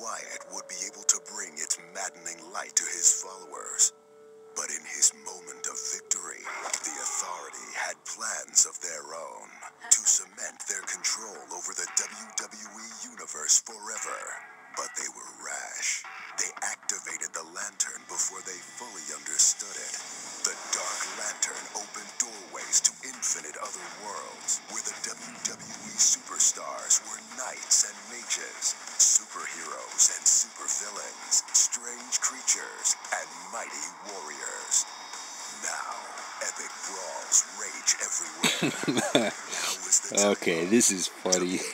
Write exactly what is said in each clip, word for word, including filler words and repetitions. Wyatt would be able to bring its maddening light to his followers. But in his moment of victory, the Authority had plans of their own to cement their control over the W W E Universe forever. But they were rash. They activated the Lantern before they fully understood it. The Dark Lantern opened doorways to infinite other worlds, where the W W E superstars were knights and mages, superheroes and supervillains, strange creatures, and mighty warriors. Now, epic brawls rage everywhere. Okay, this is funny.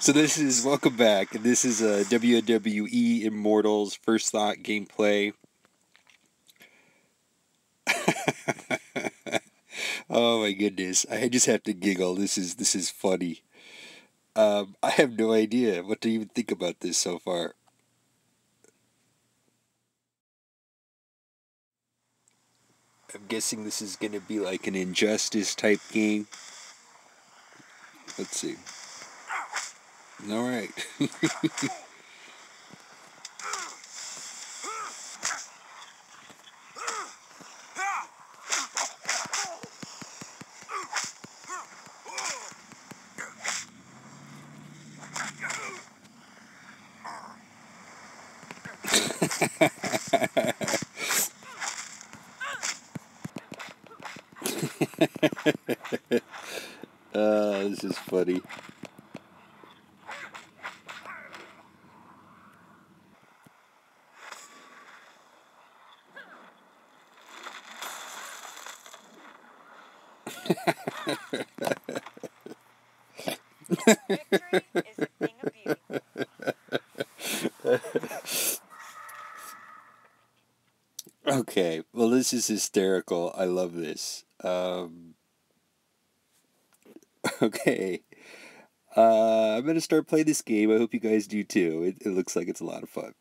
So this is, welcome back, this is a W W E Immortals First Thought gameplay. Oh my goodness, I just have to giggle, this is, this is funny. Um, I have no idea what to even think about this so far. I'm guessing this is going to be like an Injustice type game. Let's see. All right. uh, this is funny. Victory is a thing of beauty. Okay, well, this is hysterical. I love this. Um, okay, uh, I'm gonna start playing this game. I hope you guys do too. It, it looks like it's a lot of fun.